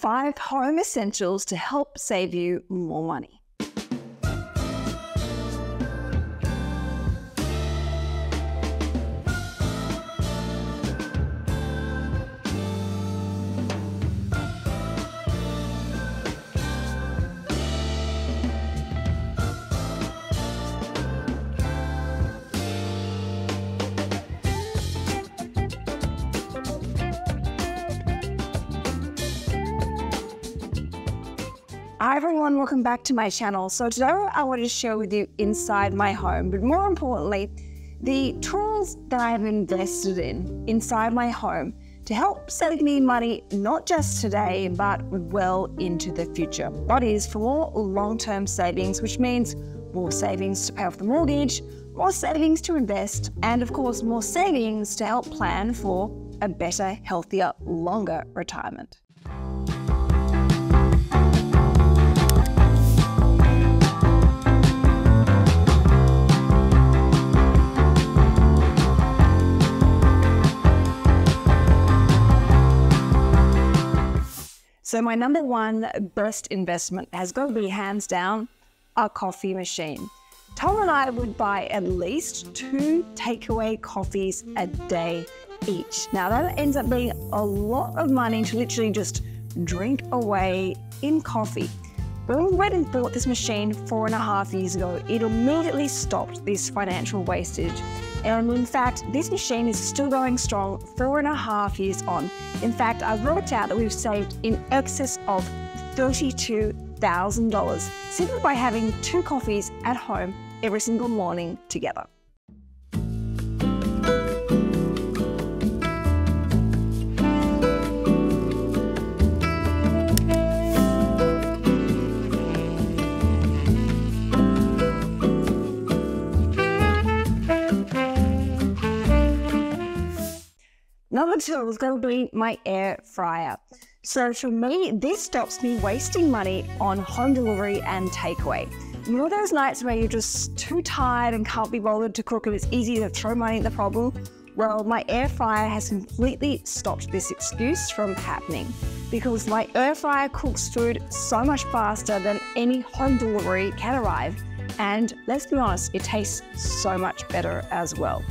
5 home essentials to help save you more money. Hi everyone, welcome back to my channel. So today I wanted to share with you inside my home, but more importantly, the tools that I have invested in inside my home to help save me money, not just today, but well into the future. That is for more long-term savings, which means more savings to pay off the mortgage, more savings to invest, and of course, more savings to help plan for a better, healthier, longer retirement. So my number one best investment has got to be, hands down, a coffee machine. Tom and I would buy at least 2 takeaway coffees a day each. Now that ends up being a lot of money to literally just drink away in coffee. When we went and bought this machine 4.5 years ago, it immediately stopped this financial wastage. And in fact, this machine is still going strong 4.5 years on. In fact, I've worked out that we've saved in excess of $32,000 simply by having 2 coffees at home every single morning together. Number 2 is going to be my air fryer. So for me, this stops me wasting money on home delivery and takeaway. You know those nights where you're just too tired and can't be bothered to cook and it's easy to throw money at the problem? Well, my air fryer has completely stopped this excuse from happening because my air fryer cooks food so much faster than any home delivery can arrive. And let's be honest, it tastes so much better as well.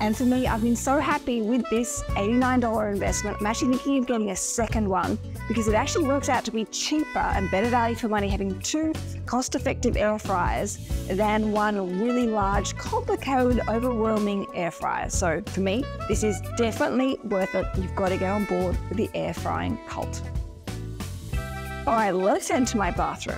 And for me, I've been so happy with this $89 investment. I'm actually thinking of getting a second one because it actually works out to be cheaper and better value for money having 2 cost-effective air fryers than one really large, complicated, overwhelming air fryer. So for me, this is definitely worth it. You've got to get on board with the air frying cult. All right, let's enter my bathroom.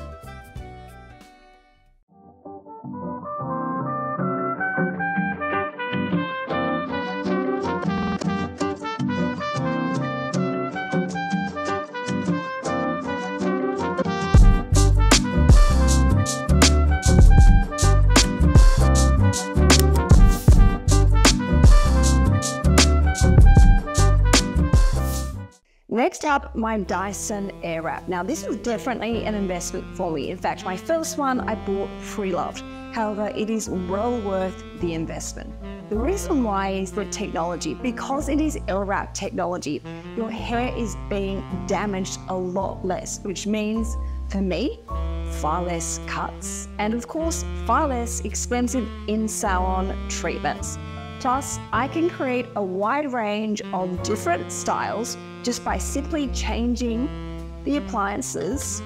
Next up, my Dyson Airwrap. Now this was definitely an investment for me. In fact, my first one I bought pre-loved. However, it is well worth the investment. The reason why is the technology. Because it is Airwrap technology, your hair is being damaged a lot less, which means, for me, far less cuts. And of course, far less expensive in-salon treatments. Plus, I can create a wide range of different styles just by simply changing the appliances,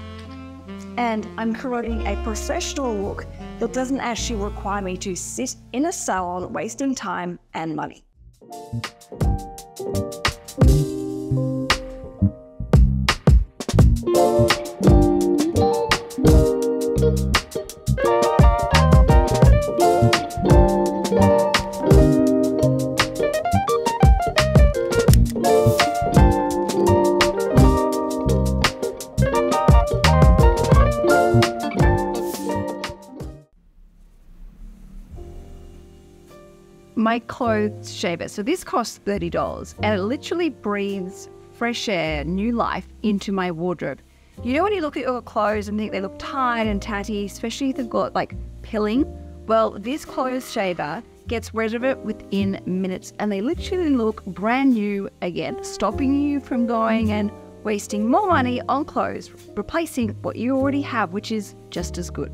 and I'm creating a professional look that doesn't actually require me to sit in a salon wasting time and money. My clothes shaver. So this costs $30 and it literally breathes fresh air, new life into my wardrobe. You know when you look at your clothes and think they look tight and tatty, especially if they've got like pilling? Well, this clothes shaver gets rid of it within minutes and they literally look brand new again, stopping you from going and wasting more money on clothes, replacing what you already have, which is just as good.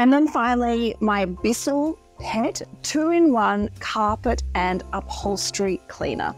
And then finally, my Bissell Pet 2-in-1 carpet and upholstery cleaner.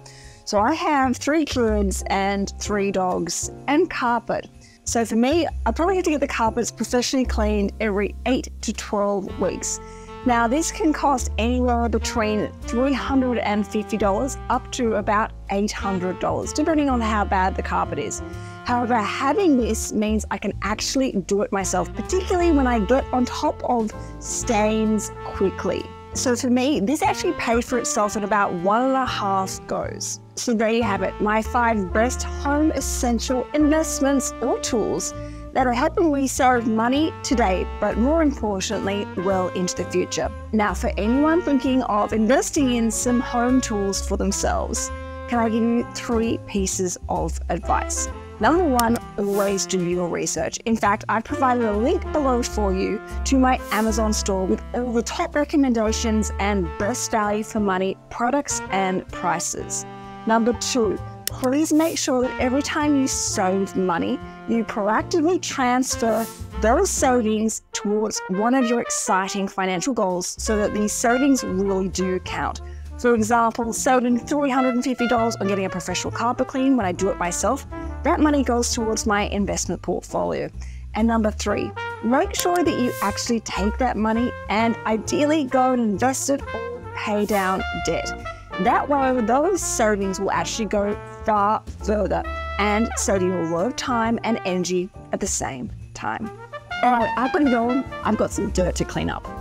So I have 3 kids and 3 dogs and carpet. So for me, I probably have to get the carpets professionally cleaned every 8 to 12 weeks. Now this can cost anywhere between $350 up to about $800, depending on how bad the carpet is. However, having this means I can actually do it myself, particularly when I get on top of stains quickly. So for me, this actually paid for itself in about 1.5 goes. So there you have it, my 5 best home essential investments or tools that are helping me save money today, but more importantly, well into the future. Now, for anyone thinking of investing in some home tools for themselves, can I give you 3 pieces of advice? Number 1, always do your research. In fact, I've provided a link below for you to my Amazon store with all the top recommendations and best value for money products and prices. Number 2, please make sure that every time you save money, you proactively transfer those savings towards one of your exciting financial goals so that these savings really do count. For example, saving $350 on getting a professional carpet clean when I do it myself, that money goes towards my investment portfolio. And number 3, make sure that you actually take that money and ideally go and invest it or pay down debt. That way, those savings will actually go far further and save you a lot of time and energy at the same time. All right, I've got to go. I've got some dirt to clean up.